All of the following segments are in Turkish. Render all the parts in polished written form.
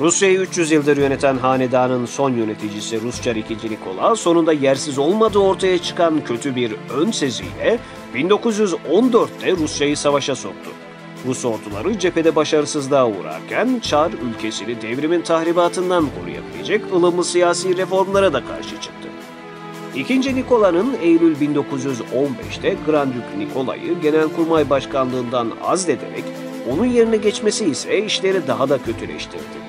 Rusya'yı 300 yıldır yöneten hanedanın son yöneticisi Rusça II. Nikola, sonunda yersiz olmadığı ortaya çıkan kötü bir ön seziyle 1914'te Rusya'yı savaşa soktu. Rus orduları cephede başarısızlığa uğrarken Çar ülkesini devrimin tahribatından koruyabilecek ılımlı siyasi reformlara da karşı çıktı. II. Nikola'nın Eylül 1915'te Grand Dük Nikolay'ı Genelkurmay Başkanlığından azlederek onun yerine geçmesi ise işleri daha da kötüleştirdi.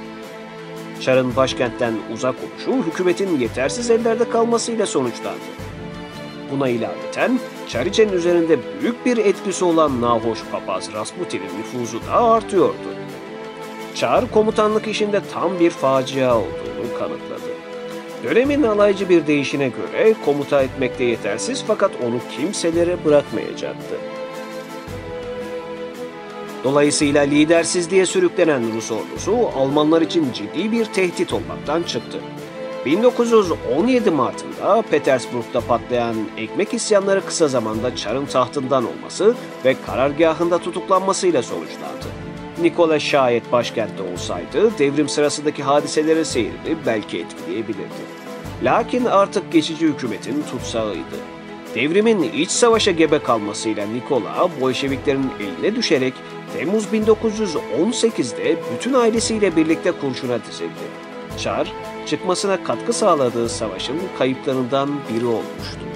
Çar'ın başkentten uzak oluşu hükümetin yetersiz ellerde kalmasıyla sonuçlandı. Buna ilaveten Çariçe'nin üzerinde büyük bir etkisi olan nahoş papaz Rasputin'in nüfuzu da artıyordu. Çar komutanlık işinde tam bir facia olduğunu kanıtladı. Dönemin alaycı bir deyişine göre komuta etmekte yetersiz fakat onu kimselere bırakmayacaktı. Dolayısıyla lidersizliğe sürüklenen Rus ordusu Almanlar için ciddi bir tehdit olmaktan çıktı. 1917 Mart'ında Petersburg'da patlayan ekmek isyanları kısa zamanda Çar'ın tahtından olması ve karargahında tutuklanmasıyla sonuçlandı. Nikola şayet başkentte olsaydı devrim sırasındaki hadiselerin seyrini belki etkileyebilirdi. Lakin artık geçici hükümetin tutsağıydı. Devrimin iç savaşa gebe kalmasıyla Nikola, Bolşeviklerin eline düşerek Temmuz 1918'de bütün ailesiyle birlikte kurşuna dizildi. Çar, çıkmasına katkı sağladığı savaşın kayıplarından biri olmuştu.